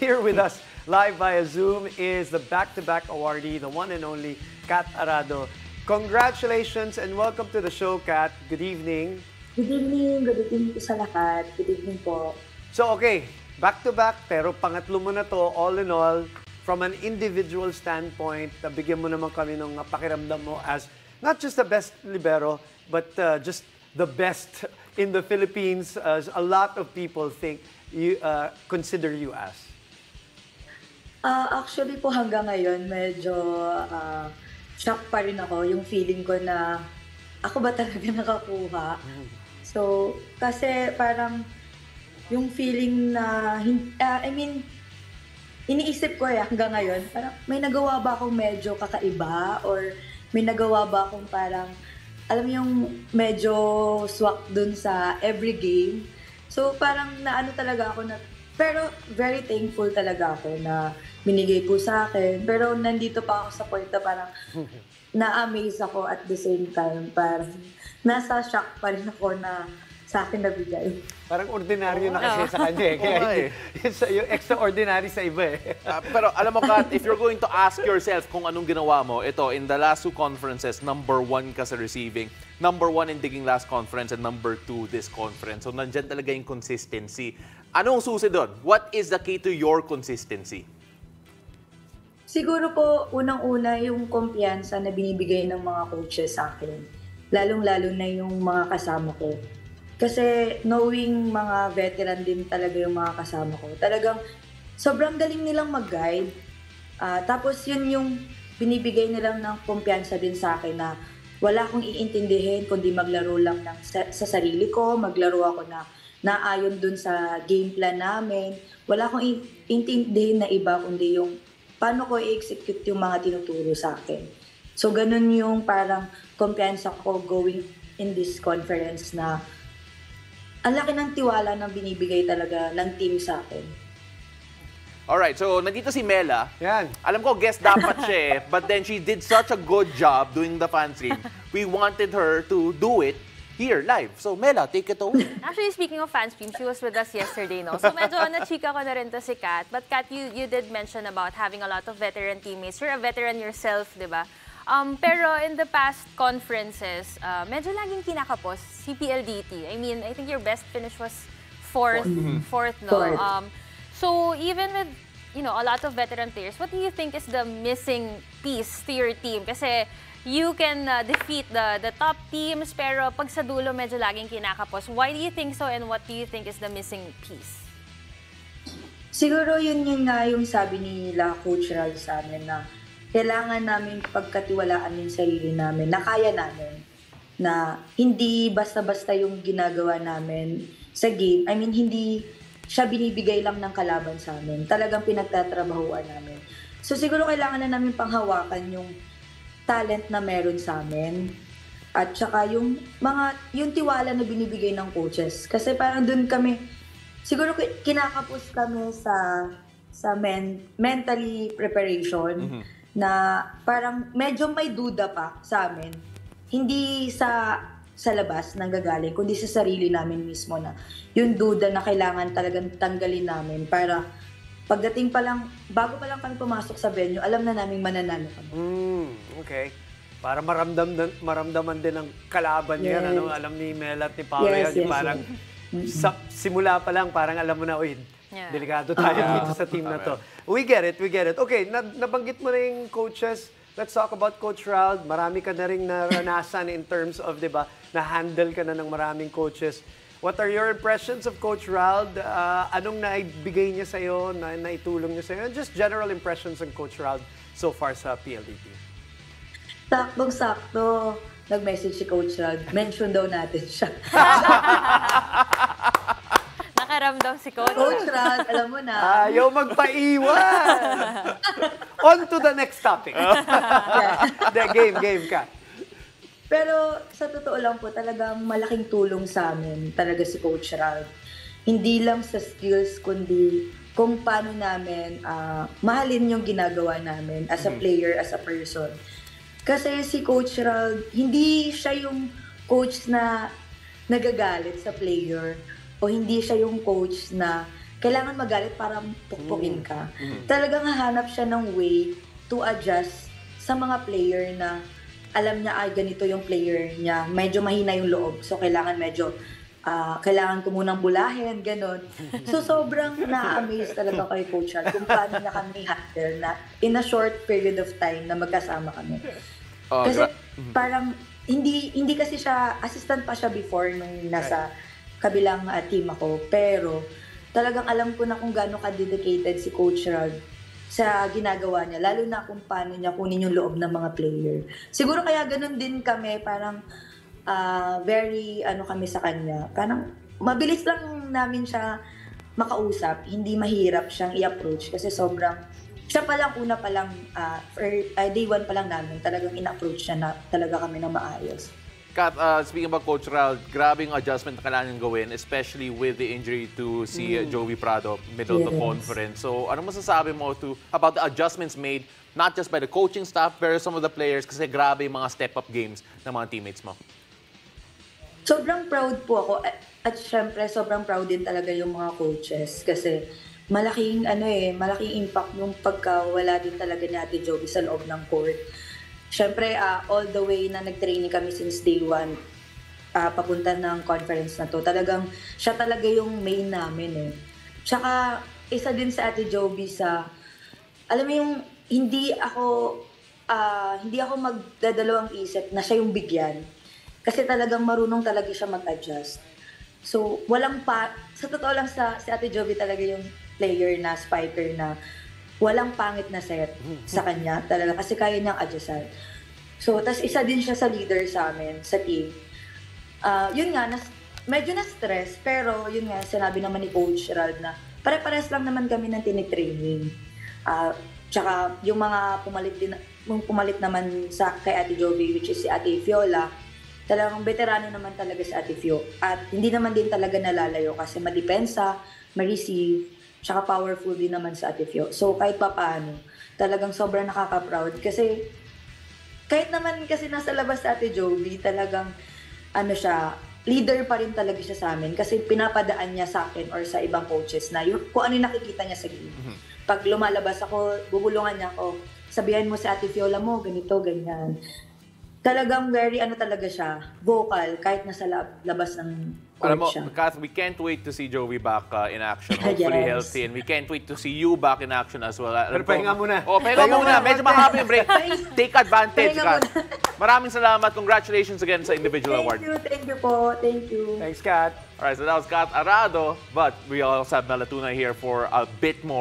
Here with us live via Zoom is the back-to-back awardee, the one and only Kath Arado. Congratulations and welcome to the show, Kath. Good evening. Good evening. Good evening po sa lahat. Good evening po. So, okay. Back-to-back, pero pangatlo mo na to, all in all. From an individual standpoint, nabigyan mo naman kami ng pakiramdam mo as not just the best libero, but just the best in the Philippines, as a lot of people think you consider you as? Actually po hanggang ngayon, medyo shock pa rin ako yung feeling ko na ako ba talaga nakakuha? So, kasi parang yung feeling na, I mean, iniisip ko hanggang ngayon, parang may nagawa ba akong medyo kakaiba or may nagawa ba akong parang alam yung medyo swak dun sa every game. So parang naano talaga ako na, pero very thankful talaga ako na binigay po sa akin. Pero nandito pa ako sa point na parang na-amaze ako at the same time. Parang nasa shock pa rin ako na sa akin nabigay. Parang ordinaryo na kasi sa kanya Kaya yung extraordinary sa iba Pero alam mo, Kat, if you're going to ask yourself kung anong ginawa mo, ito, in the last two conferences, #1 ka sa receiving, #1 in digging last conference, and #2 this conference. So nandyan talaga yung consistency. Anong susi doon? What is the key to your consistency? Siguro po, unang-una yung kumpiyansa na binibigay ng mga coaches sa akin. Lalong-lalo na yung mga kasama ko. Kasi knowing mga veteran din talaga yung mga kasama ko, talagang sobrang galing nilang mag-guide. Tapos yun yung binibigay nilang ng kumpiyansa din sa akin na wala akong iintindihin kundi maglaro lang ng, sa sarili ko, maglaro ako na naayon dun sa game plan namin. Wala akong iintindihin na iba kundi yung paano ko i-execute yung mga tinuturo sa akin. So ganun yung parang kumpiyansa ko going in this conference na ang laki ng tiwala na binibigay talaga ng team sa akin. Alright, so nandito si Mela. Yan. Alam ko, guest dapat siya but then she did such a good job doing the fan stream. We wanted her to do it here, live. So, Mela, take it away. Actually, speaking of fan stream, she was with us yesterday, no? So, medyo na-chika ko na rin to si Kat. But, Kat, you did mention about having a lot of veteran teammates. You're a veteran yourself, di ba? Pero in the past conferences, medyo laging kinakapos, CPLDT. I mean, I think your best finish was fourth, no? So even with, you know, a lot of veteran players, what do you think is the missing piece to your team? Kasi you can defeat the top teams, pero pag sa dulo, medyo laging kinakapos. Why do you think so and what do you think is the missing piece? Siguro yun yung sabi nila Coach Raul sa amin na kailangan namin pagkatiwalaan yung sarili namin, na kaya namin, na hindi basta-basta yung ginagawa namin sa game. I mean, hindi siya binibigay lang ng kalaban sa amin. Talagang pinagtatrabahuan namin. So siguro kailangan na namin panghawakan yung talent na meron sa amin. At saka yung tiwala na binibigay ng coaches. Kasi parang dun kami, siguro kinakapos kami sa mentally preparation. Na parang medyo may duda pa sa amin. Hindi sa labas nanggagaling, kundi sa sarili namin mismo na yung duda na kailangan talagang tanggalin namin para pagdating pa lang, bago pa lang kami pumasok sa venue, alam na namin mananalo kami. Okay. Para maramdaman din ang kalaban niya. Ano, alam ni Mel at ni Paolo yan. Parang sa simula pa lang, parang alam mo na, uy, delikado tayo dito sa team na to. We get it, we get it. Okay, nabanggit mo na yung coaches. Let's talk about Coach Raul. Marami ka na rin naranasan in terms of, di ba, na-handle ka na ng maraming coaches. What are your impressions of Coach Raul? Anong naibigay niya sa'yo, naitulong niya sa'yo? And just general impressions on Coach Raul so far sa PLDT. Saktong-sakto, nag-message si Coach Raul. Mention daw natin siya. Nakaramdam si Coach. Coach Raul, alam mo na. Ayaw magpaiwan! On to the next topic. The game ka. Pero sa totoo lang po, talagang malaking tulong sa amin talaga si Coach Raul. Hindi lang sa skills, kundi kung paano namin mahalin yung ginagawa namin as a player, as a person. Kasi si Coach Raul, hindi siya yung coach na nagagalit sa player. O hindi siya yung coach na kailangan magalit para pukpukin ka. Talagang hahanap siya ng way to adjust sa mga player na alam niya, ay ganito yung player niya. Medyo mahina yung loob. So, kailangan medyo, kailangan ko munang bulahin, ganun. So, sobrang na-amaze talaga kay Coach Raul kung paano na kami handle na in a short period of time na magkasama kami. Oh, kasi parang, hindi kasi siya, assistant pa siya before nung nasa kabilang team ako. Pero, talagang alam ko na kung gaano ka-dedicated si Coach Raul sa ginagawa niya. Lalo na kung paano niya kunin yung loob ng mga player. Siguro kaya ganun din kami, parang very ano kami sa kanya. Parang mabilis lang namin siya makausap. Hindi mahirap siyang i-approach kasi sobrang... Siya palang una palang, day one palang namin, talagang in-approach siya na talaga kami ng maayos. Kath, speaking about Coach Raul, grabe yung adjustment na kailangan gawin, especially with the injury to si Jovi Prado, middle of the conference. So, ano masasabi mo about the adjustments made, not just by the coaching staff, pero some of the players, kasi grabe yung mga step-up games ng mga teammates mo? Sobrang proud po ako. At syempre, sobrang proud din talaga yung mga coaches kasi... Malaking impact yung pagkawala din talaga ni Ate Jovi sa loob ng court. Siyempre, all the way na nag-training kami since day one, papunta ng conference na to. Talagang, siya talaga yung main namin eh. Tsaka, isa din sa Ate Jovi sa, alam mo yung, hindi ako magdadalawang isip na siya yung bigyan. Kasi talagang marunong talaga siya mag-adjust. So, sa totoo lang si Ate Jovi talaga yung player na spiker na walang pangit na set sa kanya talaga kasi kaya niyang adjustan. So, tas isa din siya sa leader sa amin, sa team. Yun nga, medyo na-stress pero yun nga, sinabi naman ni Coach Raul na pare-pares lang naman kami ng tinitraining. Tsaka yung mga pumalit naman kay Ate Jovi, which is si Ate Fiola, talagang veterano naman talaga si Ate Fio. At hindi naman din talaga nalalayo kasi madepensa, ma-receive, tsaka powerful din naman si Ate Fio. So kahit pa paano, talagang sobrang nakaka-proud. Kasi kahit naman kasi nasa labas si Ate Jovi, talagang ano siya, leader pa rin talaga siya sa amin. Kasi pinapadaan niya sa akin or sa ibang coaches na kung ano nakikita niya sa game. Pag lumalabas ako, bubulungan niya ako, sabihan mo si Ate Fiola mo, ganito, ganyan. Talagang very, talaga siya, vocal, kahit nasa labas ng court siya. Alam mo, Kath, we can't wait to see Jovi back in action. Hopefully healthy. And we can't wait to see you back in action as well. Pero pahinga muna. Oo, pahinga muna. Medyo mahaba yung break. Take advantage, Kath. Maraming salamat. Congratulations again sa individual award. Thank you. Thank you po. Thank you. Thanks, Kath. All right, so that was Kath Arado. But we also have Melatuna here for a bit more.